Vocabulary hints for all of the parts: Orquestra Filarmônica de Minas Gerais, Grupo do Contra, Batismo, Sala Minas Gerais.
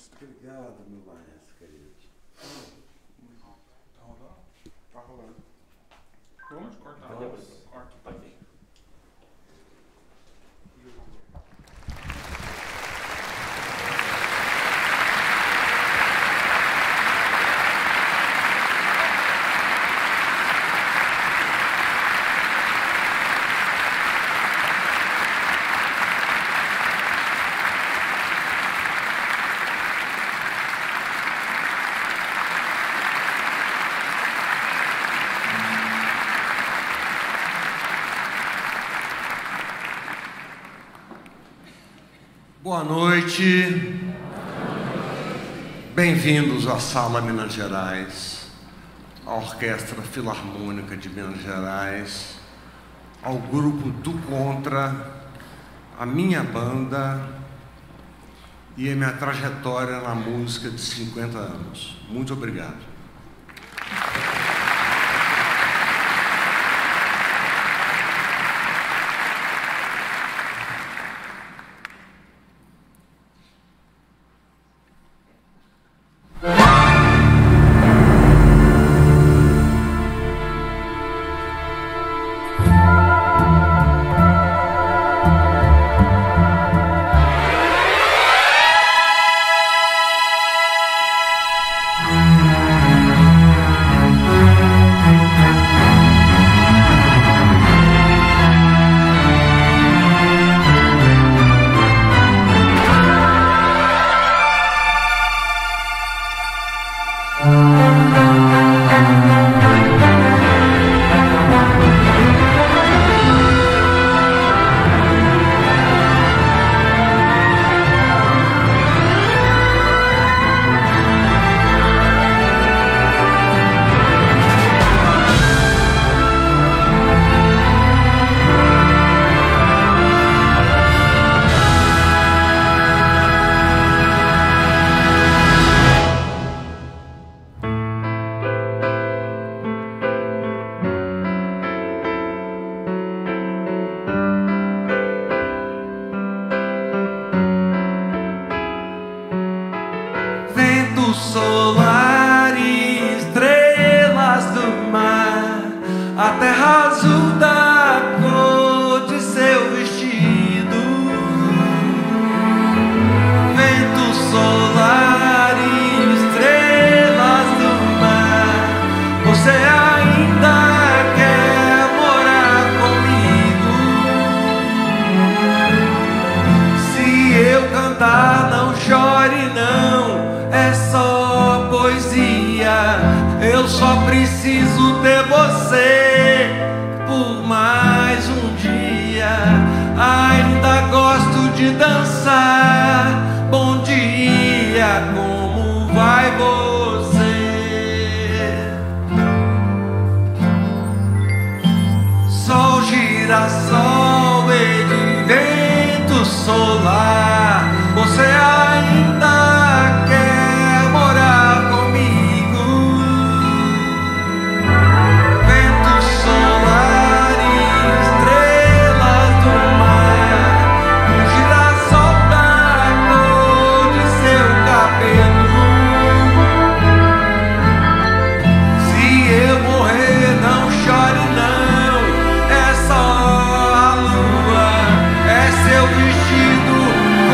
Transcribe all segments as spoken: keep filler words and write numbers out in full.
maestro. Obrigado, meu maestro, querido. Tá rolando? Tá rolando. Vamos cortar a luz. Corta. Vai bem. Boa noite, bem-vindos à Sala Minas Gerais, à Orquestra Filarmônica de Minas Gerais, ao Grupo do Contra, à minha banda e à minha trajetória na música de cinquenta anos. Muito obrigado. Solar e estrelas do mar, a terra azul da cor de seu vestido. Vento solar e estrelas do mar, você ainda quer morar comigo? Se eu cantar, não chore, não. É só poesia, eu só preciso ter você por mais um dia. Ainda gosto de dançar. Bom dia, como vai você? Sol, girassol e de vento solar, você ainda quer vestido.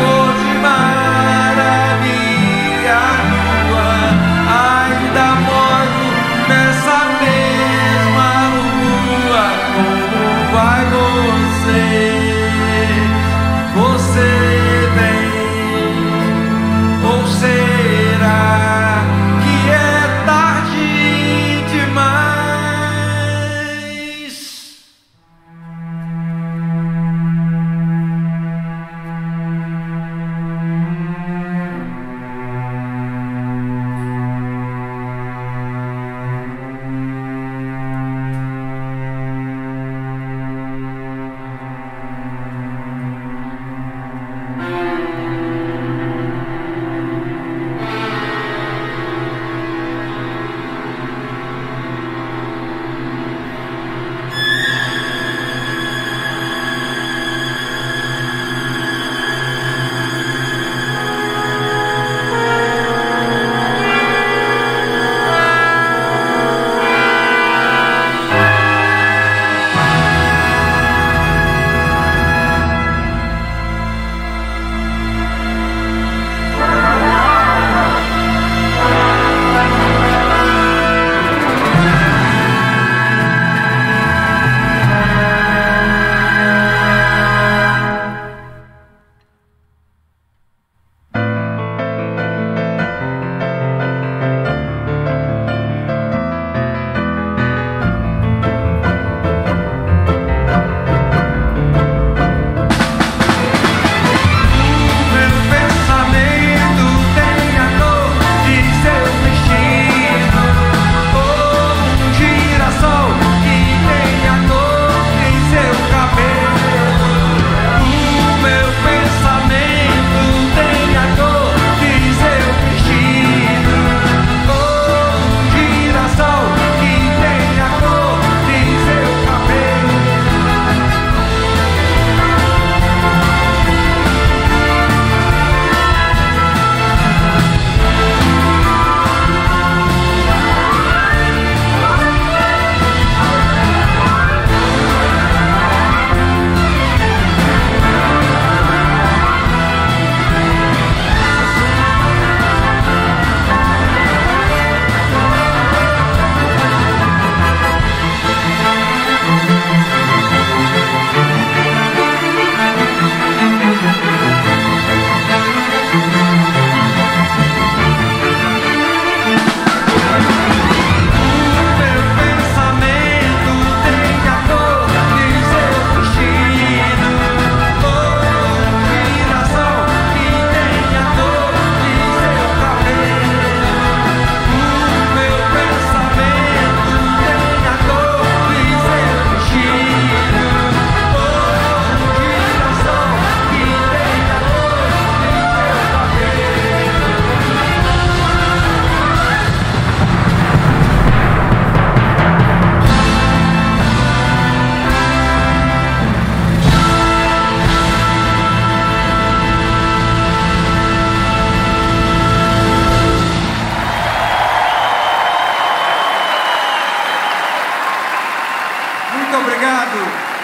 muito obrigado.